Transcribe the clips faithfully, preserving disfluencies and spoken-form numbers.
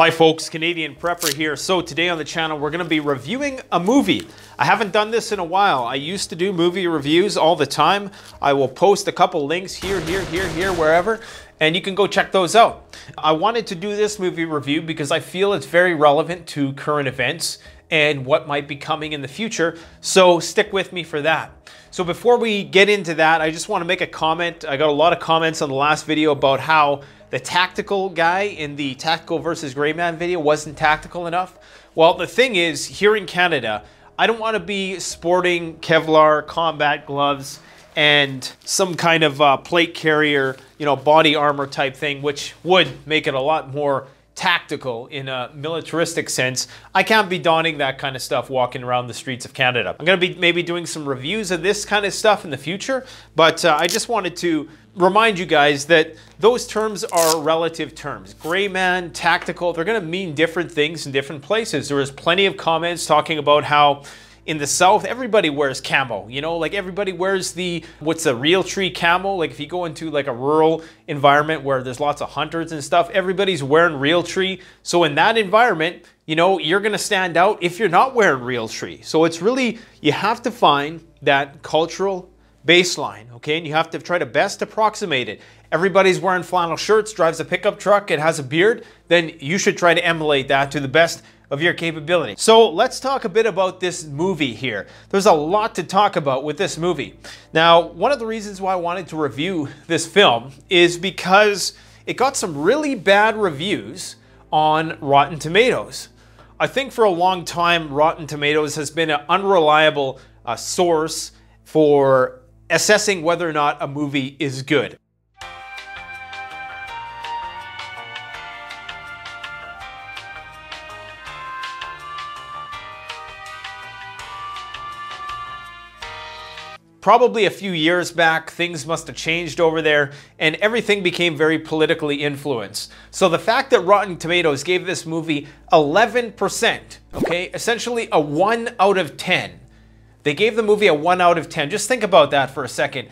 Hi folks, Canadian Prepper here. So today on the channel, we're gonna be reviewing a movie. I haven't done this in a while. I used to do movie reviews all the time. I will post a couple links here, here, here, here, wherever, and you can go check those out. I wanted to do this movie review because I feel it's very relevant to current events and what might be coming in the future. So stick with me for that. So before we get into that, I just wanna make a comment. I got a lot of comments on the last video about how the tactical guy in the Tactical versus Gray Man video wasn't tactical enough. Well, the thing is, here in Canada, I don't want to be sporting Kevlar combat gloves and some kind of uh, plate carrier, you know, body armor type thing, which would make it a lot more tactical in a militaristic sense. I can't be donning that kind of stuff walking around the streets of Canada. I'm gonna be maybe doing some reviews of this kind of stuff in the future, but uh, I just wanted to remind you guys that those terms are relative terms. Gray man, tactical, they're gonna mean different things in different places. There was plenty of comments talking about how in the South, everybody wears camo, you know, like everybody wears the, what's a Realtree camo? Like if you go into like a rural environment where there's lots of hunters and stuff, everybody's wearing Realtree. So in that environment, you know, you're gonna stand out if you're not wearing Realtree. So it's really, you have to find that cultural baseline, okay? And you have to try to best approximate it. Everybody's wearing flannel shirts, drives a pickup truck, it has a beard, then you should try to emulate that to the best of your capability. So let's talk a bit about this movie here. There's a lot to talk about with this movie. Now, one of the reasons why I wanted to review this film is because it got some really bad reviews on Rotten Tomatoes. I think for a long time, Rotten Tomatoes has been an unreliable uh, source for assessing whether or not a movie is good. Probably a few years back, things must have changed over there, and everything became very politically influenced. So the fact that Rotten Tomatoes gave this movie eleven percent, okay, essentially a one out of ten. They gave the movie a one out of ten. Just think about that for a second.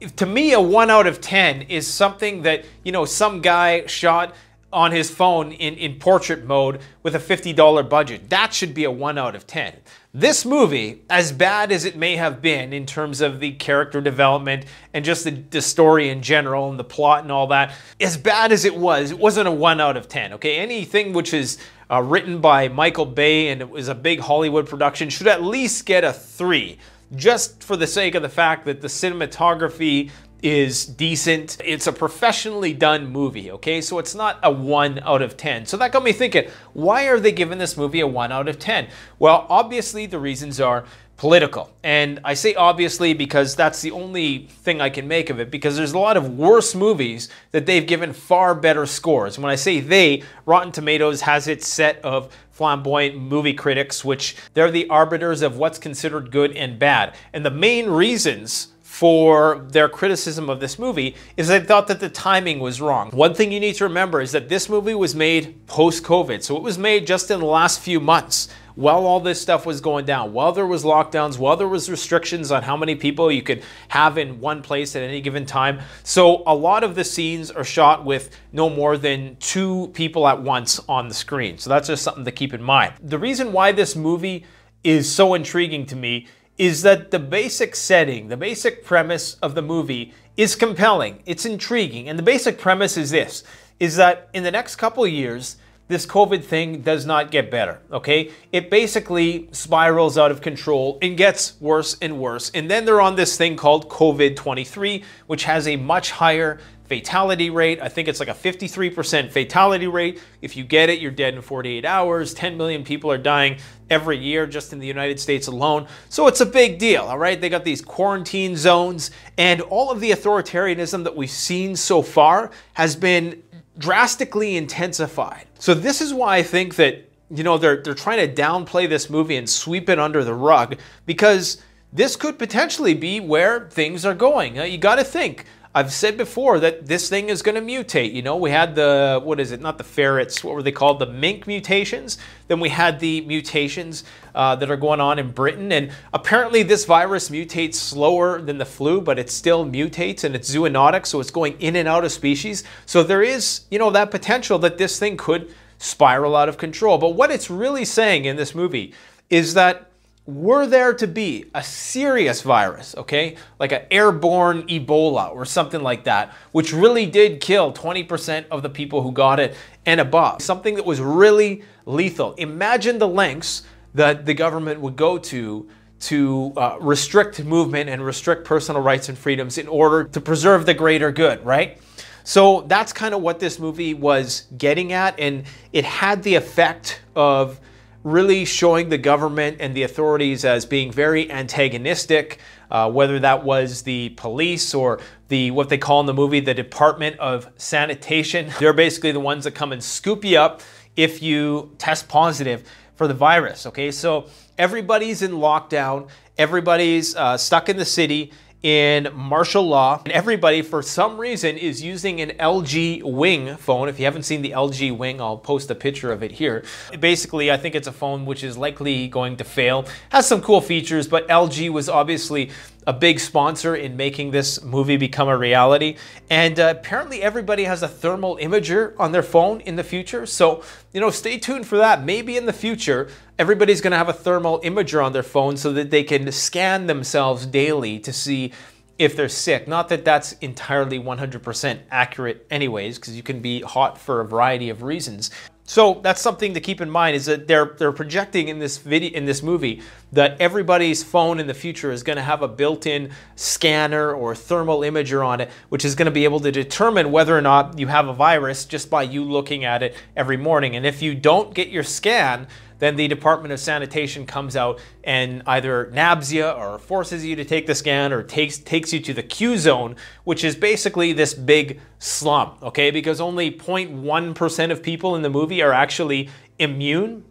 If, to me, a one out of ten is something that, you know, some guy shot on his phone in, in portrait mode with a fifty dollar budget. That should be a one out of ten. This movie, as bad as it may have been in terms of the character development and just the, the story in general and the plot and all that, as bad as it was, it wasn't a one out of ten, okay? Anything which is uh, written by Michael Bay and it was a big Hollywood production should at least get a three, just for the sake of the fact that the cinematography is decent. It's a professionally done movie, okay? So it's not a one out of ten. So that got me thinking, why are they giving this movie a one out of ten? Well, obviously the reasons are political. And I say obviously because that's the only thing I can make of it, because there's a lot of worse movies that they've given far better scores. When I say they, Rotten Tomatoes has its set of flamboyant movie critics, which they're the arbiters of what's considered good and bad. And the main reasons for their criticism of this movie is they thought that the timing was wrong. One thing you need to remember is that this movie was made post-COVID. So it was made just in the last few months while all this stuff was going down, while there was lockdowns, while there was restrictions on how many people you could have in one place at any given time. So a lot of the scenes are shot with no more than two people at once on the screen. So that's just something to keep in mind. The reason why this movie is so intriguing to me is that the basic setting, the basic premise of the movie is compelling, it's intriguing, and the basic premise is this, is that in the next couple of years, this COVID thing does not get better, okay? It basically spirals out of control and gets worse and worse, and then they're on this thing called COVID twenty-three, which has a much higher fatality rate. I think it's like a fifty-three percent fatality rate. If you get it, you're dead in forty-eight hours. ten million people are dying every year just in the United States alone. So it's a big deal, all right? They got these quarantine zones, and all of the authoritarianism that we've seen so far has been drastically intensified. So this is why I think that, you know, they're, they're trying to downplay this movie and sweep it under the rug, because this could potentially be where things are going. You got to think. I've said before that this thing is going to mutate. You know, we had the, what is it, not the ferrets, what were they called, the mink mutations. Then we had the mutations uh, that are going on in Britain. And apparently this virus mutates slower than the flu, but it still mutates and it's zoonotic, so it's going in and out of species. So there is, you know, that potential that this thing could spiral out of control. But what it's really saying in this movie is that were there to be a serious virus, okay, like an airborne Ebola or something like that, which really did kill twenty percent of the people who got it and above, something that was really lethal. Imagine the lengths that the government would go to to uh, restrict movement and restrict personal rights and freedoms in order to preserve the greater good, right? So that's kind of what this movie was getting at, and it had the effect of really showing the government and the authorities as being very antagonistic, uh, whether that was the police or the, what they call in the movie, the Department of Sanitation. They're basically the ones that come and scoop you up if you test positive for the virus, okay? So everybody's in lockdown, everybody's uh, stuck in the city in martial law, and everybody for some reason is using an L G Wing phone. If you haven't seen the L G Wing, I'll post a picture of it here. Basically, I think it's a phone which is likely going to fail. Has some cool features, but L G was obviously a big sponsor in making this movie become a reality. And uh, apparently everybody has a thermal imager on their phone in the future. So, you know, stay tuned for that. Maybe in the future, everybody's gonna have a thermal imager on their phone so that they can scan themselves daily to see if they're sick. Not that that's entirely one hundred percent accurate anyways, because you can be hot for a variety of reasons. So that's something to keep in mind, is that they're they're projecting in this video, in this movie, that everybody's phone in the future is going to have a built-in scanner or thermal imager on it, which is going to be able to determine whether or not you have a virus just by you looking at it every morning. And if you don't get your scan, then the Department of Sanitation comes out and either nabs you or forces you to take the scan or takes takes you to the Q zone, which is basically this big slump, okay? Because only zero point one percent of people in the movie are actually immune,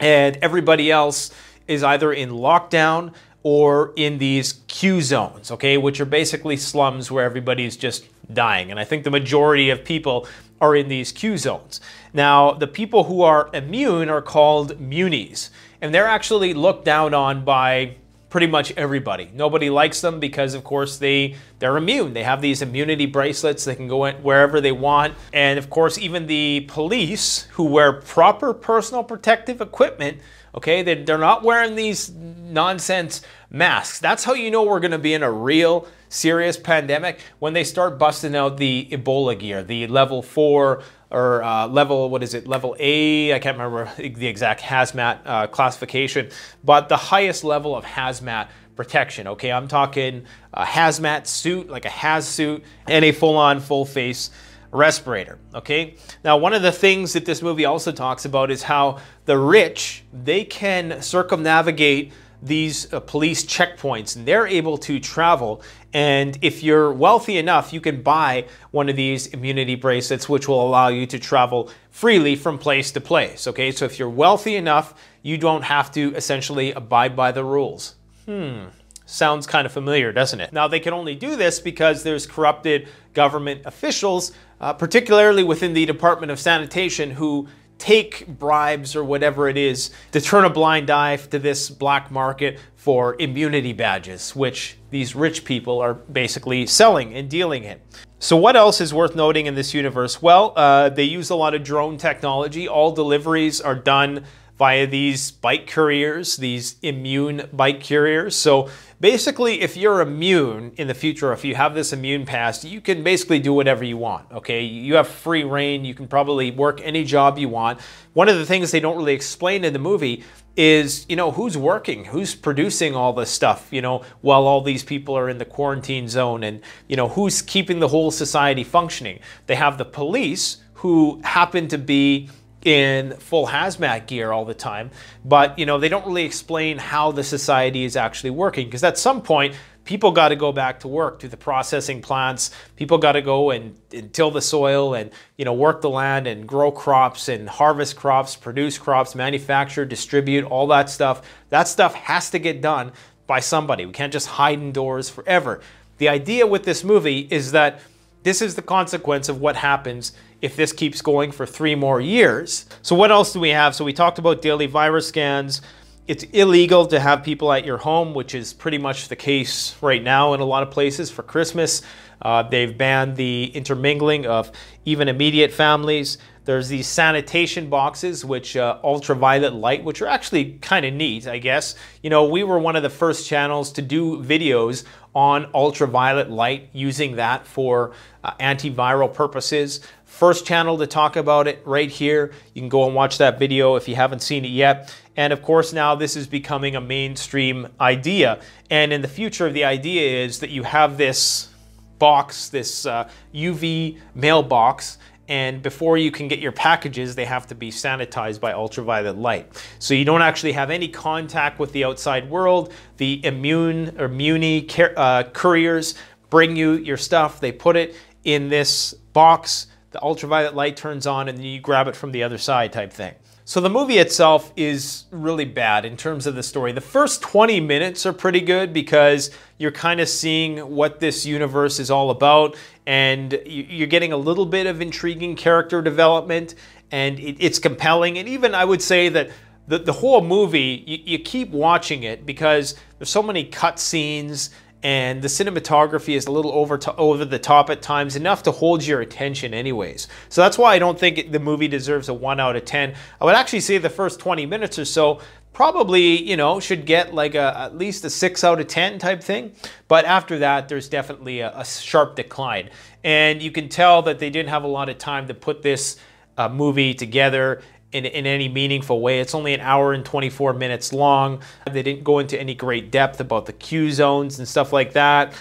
and everybody else is either in lockdown or in these Q zones, okay? Which are basically slums where everybody's just dying. And I think the majority of people are in these Q zones. Now, the people who are immune are called munies, and they're actually looked down on by pretty much everybody. Nobody likes them because, of course, they, they're immune. They have these immunity bracelets. They can go in wherever they want. And, of course, even the police who wear proper personal protective equipment, okay, they, they're not wearing these nonsense masks. That's how you know we're going to be in a real serious pandemic, when they start busting out the Ebola gear, the level four or uh, level, what is it, level A, I can't remember the exact hazmat uh, classification, but the highest level of hazmat protection, okay? I'm talking a hazmat suit, like a haz suit, and a full-on, full-face respirator, okay? Now, one of the things that this movie also talks about is how the rich, they can circumnavigate these uh, police checkpoints, and they're able to travel. And if you're wealthy enough, you can buy one of these immunity bracelets, which will allow you to travel freely from place to place, okay? So if you're wealthy enough, you don't have to essentially abide by the rules. Hmm, sounds kind of familiar, doesn't it? Now, they can only do this because there's corrupted government officials, uh, particularly within the Department of Sanitation, who take bribes or whatever it is to turn a blind eye to this black market for immunity badges, which these rich people are basically selling and dealing in. So what else is worth noting in this universe? Well, uh, they use a lot of drone technology. All deliveries are done via these bike couriers, these immune bike couriers. So basically, if you're immune in the future, if you have this immune pass, you can basically do whatever you want, okay? You have free reign, you can probably work any job you want. One of the things they don't really explain in the movie is, you know, who's working, who's producing all this stuff, you know, while all these people are in the quarantine zone, and, you know, who's keeping the whole society functioning. They have the police, who happen to be in full hazmat gear all the time, but, you know, they don't really explain how the society is actually working, because at some point people got to go back to work, to the processing plants. People got to go and, and till the soil, and, you know, work the land and grow crops and harvest crops, produce crops, manufacture, distribute, all that stuff. That stuff has to get done by somebody. We can't just hide indoors forever. The idea with this movie is that this is the consequence of what happens if this keeps going for three more years. So what else do we have? So we talked about daily virus scans. It's illegal to have people at your home, which is pretty much the case right now in a lot of places for Christmas. Uh, they've banned the intermingling of even immediate families. There's these sanitation boxes, which uh, ultraviolet light, which are actually kind of neat, I guess. You know, we were one of the first channels to do videos on ultraviolet light, using that for uh, antiviral purposes. First channel to talk about it right here. You can go and watch that video if you haven't seen it yet. And of course, now this is becoming a mainstream idea. And in the future, the idea is that you have this box, this uh, U V mailbox, and before you can get your packages, they have to be sanitized by ultraviolet light. So you don't actually have any contact with the outside world. The immune or muni uh, couriers bring you your stuff. They put it in this box. The ultraviolet light turns on and you grab it from the other side type thing. So the movie itself is really bad in terms of the story. The first twenty minutes are pretty good because you're kind of seeing what this universe is all about, and you're getting a little bit of intriguing character development, and it's compelling. And even I would say that the, the whole movie, you, you keep watching it because there's so many cut scenes, and the cinematography is a little over, to, over the top at times, enough to hold your attention anyways. So that's why I don't think it, the movie deserves a one out of ten. I would actually say the first twenty minutes or so probably, you know, should get like a, at least a six out of ten type thing. But after that, there's definitely a, a sharp decline. And you can tell that they didn't have a lot of time to put this uh, movie together In, in any meaningful way. It's only an hour and twenty-four minutes long. They didn't go into any great depth about the Q zones and stuff like that.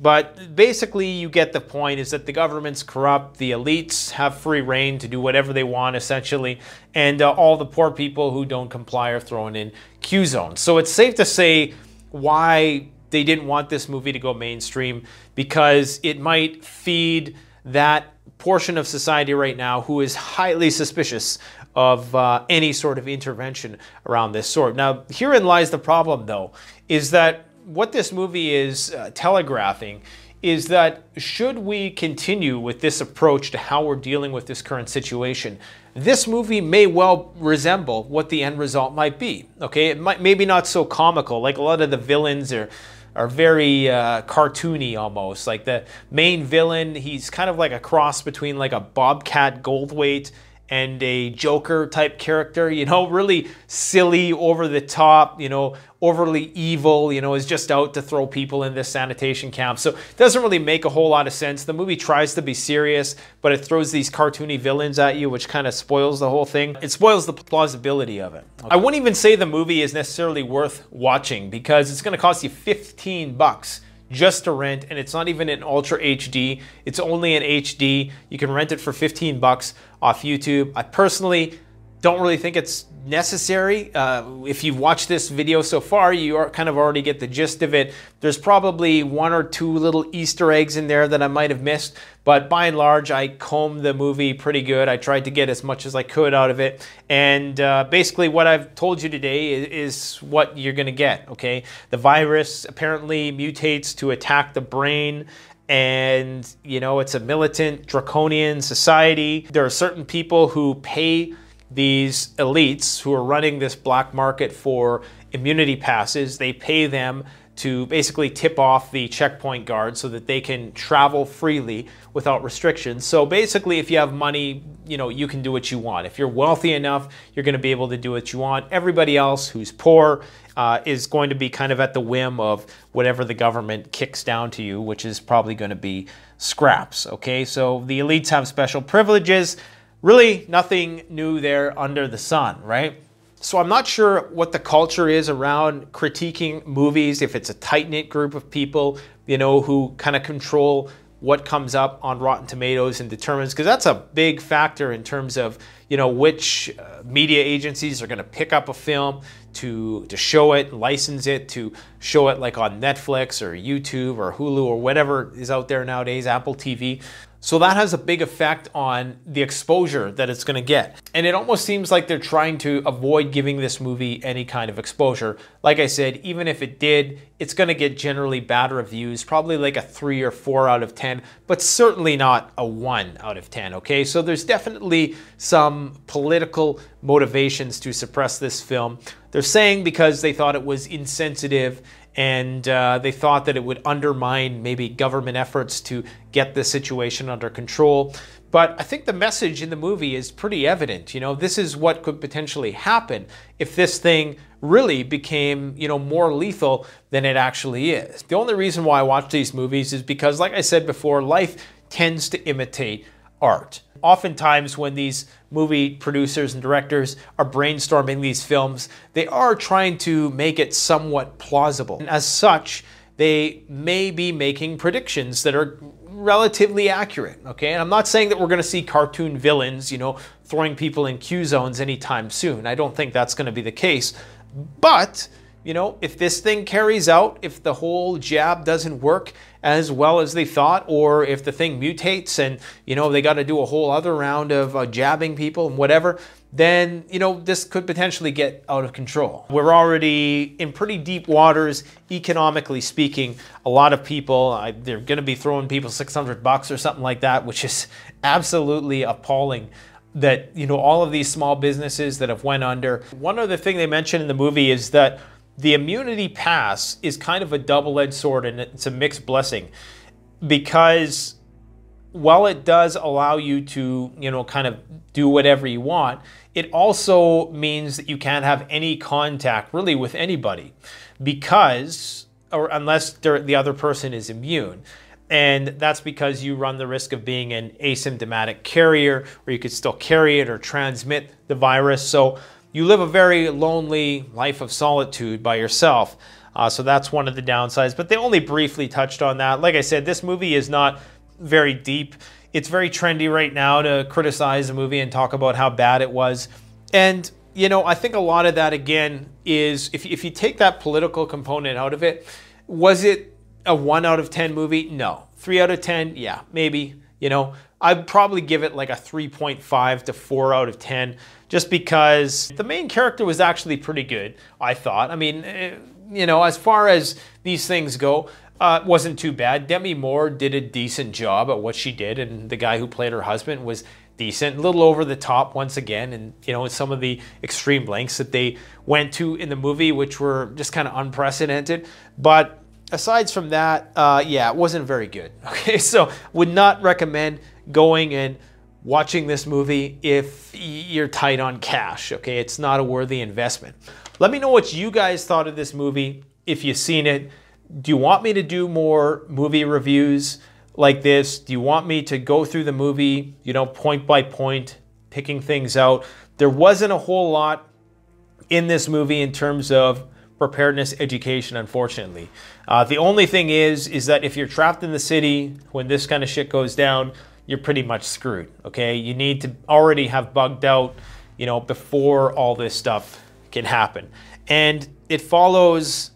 But basically you get the point, is that the government's corrupt, the elites have free reign to do whatever they want essentially, and uh, all the poor people who don't comply are thrown in Q zones. So it's safe to say why they didn't want this movie to go mainstream, because it might feed that portion of society right now who is highly suspicious of uh, any sort of intervention around this sort. Now, herein lies the problem, though, is that what this movie is uh, telegraphing is that should we continue with this approach to how we're dealing with this current situation, this movie may well resemble what the end result might be. Okay, it might maybe not so comical, like a lot of the villains are are very uh, cartoony almost. Like the main villain, he's kind of like a cross between like a Bobcat Goldthwait and a Joker type character, you know, really silly, over the top, you know, overly evil, you know, is just out to throw people in this sanitation camp. So it doesn't really make a whole lot of sense. The movie tries to be serious, but it throws these cartoony villains at you, which kind of spoils the whole thing. It spoils the plausibility of it. Okay. I wouldn't even say the movie is necessarily worth watching, because it's gonna cost you fifteen bucks. Just to rent, and it's not even in Ultra H D. It's only in H D. You can rent it for fifteen bucks off YouTube. I personally don't really think it's necessary. Uh, if you've watched this video so far, you are kind of already get the gist of it. There's probably one or two little Easter eggs in there that I might have missed, but by and large, I combed the movie pretty good. I tried to get as much as I could out of it. And uh, basically what I've told you today is, is what you're gonna get, okay? The virus apparently mutates to attack the brain, and you know, it's a militant, draconian society. There are certain people who pay these elites who are running this black market for immunity passes. They pay them to basically tip off the checkpoint guard so that they can travel freely without restrictions. So basically, if you have money, you know, you can do what you want. If you're wealthy enough, you're gonna be able to do what you want. Everybody else who's poor uh, is going to be kind of at the whim of whatever the government kicks down to you, which is probably gonna be scraps, okay? So the elites have special privileges. Really nothing new there under the sun, right? So I'm not sure what the culture is around critiquing movies, if it's a tight-knit group of people, you know, who kind of control what comes up on Rotten Tomatoes and determines, because that's a big factor in terms of, you know, which uh, media agencies are gonna pick up a film to, to show it, license it, to show it like on Netflix or YouTube or Hulu or whatever is out there nowadays, Apple T V. So that has a big effect on the exposure that it's gonna get. And it almost seems like they're trying to avoid giving this movie any kind of exposure. Like I said, even if it did, it's gonna get generally bad reviews, probably like a three or four out of ten, but certainly not a one out of ten, okay? So there's definitely some political motivations to suppress this film. They're saying because they thought it was insensitive and uh, they thought that it would undermine maybe government efforts to get the situation under control. But I think the message in the movie is pretty evident. You know, this is what could potentially happen if this thing really became, you know, more lethal than it actually is. The only reason why I watch these movies is because, like I said before, life tends to imitate art. Oftentimes when these movie producers and directors are brainstorming these films, they are trying to make it somewhat plausible. And as such, they may be making predictions that are relatively accurate, okay? And I'm not saying that we're gonna see cartoon villains, you know, throwing people in Q-zones anytime soon. I don't think that's gonna be the case. But, you know, if this thing carries out, if the whole jab doesn't work as well as they thought, or if the thing mutates and, you know, they got to do a whole other round of uh, jabbing people and whatever, then, you know, this could potentially get out of control. We're already in pretty deep waters, economically speaking. A lot of people, I, they're going to be throwing people six hundred bucks or something like that, which is absolutely appalling. That, you know, all of these small businesses that have went under. One other thing they mentioned in the movie is that the immunity pass is kind of a double-edged sword, and it's a mixed blessing, because while it does allow you to, you know, kind of do whatever you want, it also means that you can't have any contact really with anybody, because, or unless the other person is immune. And that's because you run the risk of being an asymptomatic carrier, or you could still carry it or transmit the virus. So you live a very lonely life of solitude by yourself. Uh, so that's one of the downsides, but they only briefly touched on that. Like I said, this movie is not very deep. It's very trendy right now to criticize a movie and talk about how bad it was. And, you know, I think a lot of that, again, is if, if you take that political component out of it, was it a one out of ten movie? No. Three out of ten? Yeah, maybe, you know. I'd probably give it like a three point five to four out of ten, just because the main character was actually pretty good, I thought. I mean, you know, as far as these things go, uh, it wasn't too bad. Demi Moore did a decent job at what she did, and the guy who played her husband was decent, a little over the top once again, and, you know, some of the extreme lengths that they went to in the movie, which were just kind of unprecedented. But aside from that, uh, yeah, it wasn't very good. Okay, so would not recommend going and watching this movie if you're tight on cash, okay? It's not a worthy investment. Let me know what you guys thought of this movie, if you've seen it. Do you want me to do more movie reviews like this? Do you want me to go through the movie, you know, point by point, picking things out? There wasn't a whole lot in this movie in terms of preparedness education, unfortunately. Uh, the only thing is, is that if you're trapped in the city when this kind of shit goes down, you're pretty much screwed, okay? You need to already have bugged out, you know, before all this stuff can happen. And it follows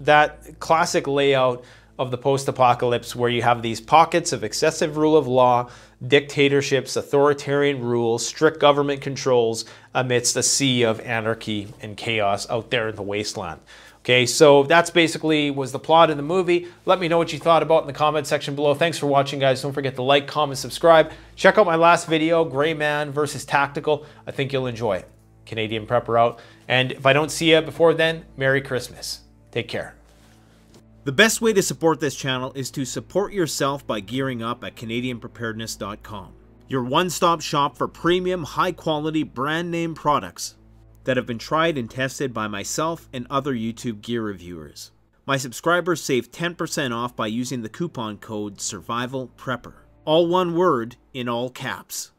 that classic layout of the post-apocalypse where you have these pockets of excessive rule of law, dictatorships, authoritarian rules, strict government controls amidst a sea of anarchy and chaos out there in the wasteland. Okay, so that's basically was the plot of the movie. Let me know what you thought about in the comment section below. Thanks for watching, guys. Don't forget to like, comment, subscribe. Check out my last video, Gray Man versus Tactical. I think you'll enjoy it. Canadian Prepper out. And if I don't see you before then, Merry Christmas. Take care. The best way to support this channel is to support yourself by gearing up at Canadian Preparedness dot com, your one-stop shop for premium, high-quality, brand-name products that have been tried and tested by myself and other YouTube gear reviewers. My subscribers save ten percent off by using the coupon code SURVIVALPREPPER, all one word in all caps.